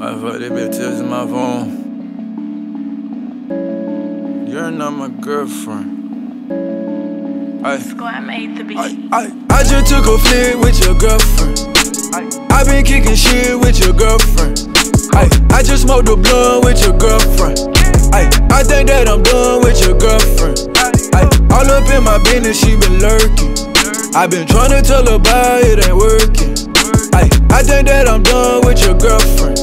Motherfucker, they been texting my phone. You're not my girlfriend. I just took a flick with your girlfriend. I been kicking shit with your girlfriend. I just smoked the blunt with your girlfriend. I think that I'm done with your girlfriend. All up in my business, she been lurking. I been tryna tell her about it ain't working. I think that I'm done with your girlfriend.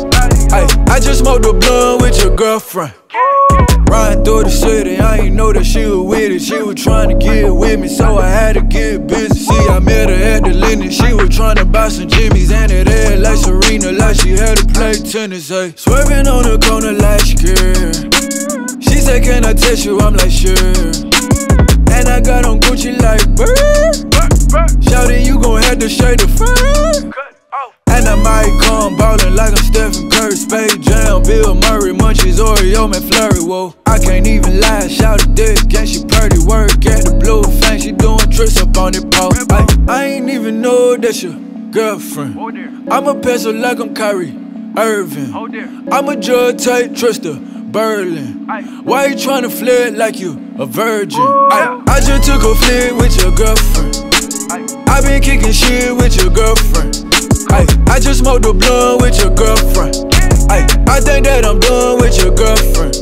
I just smoked the blunt with your girlfriend. Riding through the city, I ain't know that she was with it. She was trying to get with me, so I had to get busy. See, I met her at the Linden. She was trying to buy some Jimmies, and it had like Serena, like she had to play tennis, ayy. Swerving on the corner like girl. She said, can I text you? I'm like, sure. And I got on Gucci like, brrr. Shoutin', you gon' have to shade the fur. And I might come ballin' like I'm Steph Curry, Space Jam, Bill Murray, Munchies, Oreo, man, Flurry, whoa. I can't even lie, shout a dick, and she pretty, work at the Blue Fang, she doing tricks up on it, Paul. I ain't even know that's your girlfriend. I'm a pencil like I'm Kyrie Irving. I'm a drug type Trista Berlin. Why you tryna flirt like you a virgin? I just took a flirt with your girlfriend. I been kicking shit with your girlfriend. I just smoked the blunt with your girlfriend. I think that I'm done with your girlfriend.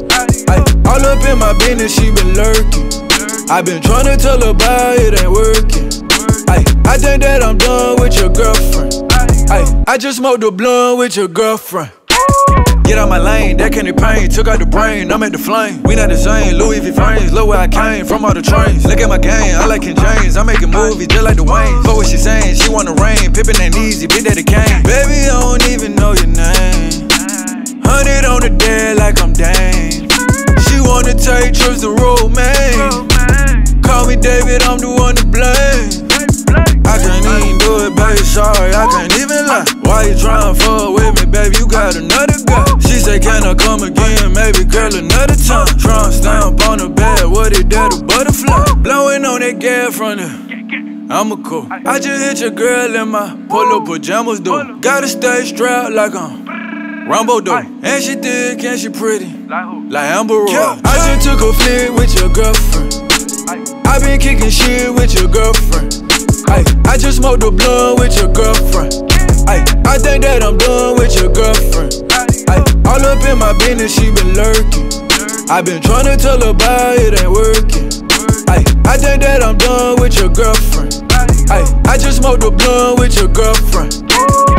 All up in my business, she been lurking. I been tryna tell her about it ain't working. I think that I'm done with your girlfriend. I just smoked the blunt with your girlfriend. Get out my lane, that candy pain, took out the brain, I'm at the flame. We not the same, Louis V frames, look where I came, from all the trains. Look at my game, I like King James, I'm making movies just like the Wayne. For what she saying, she wanna rain, Pippin ain't easy, big daddy came. Baby, I don't even know your name. 100 on the dead like I'm Dane. She wanna take trips to Rome. Call me David, I'm the one to blame. I can't even do it, baby, sorry, I can't even lie. Why you trying to fuck with me, baby, you got another guy. She say, can I come again, maybe, girl, another time. Tryna stamp on the bed, what it did, a butterfly. Blowing on that gas from the Amico. I just hit your girl in my polo pajamas, though. Gotta stay strapped like I'm Rambo, though. And she thick and she pretty, like Amber Rose. I just took a flick with your girlfriend. I been kicking shit with your girlfriend. I just smoked the blunt with your girlfriend. I think that I'm done with your girlfriend. All up in my business, she been lurking. I been tryna tell her about it ain't working. I think that I'm done with your girlfriend. I just smoked the blunt with your girlfriend.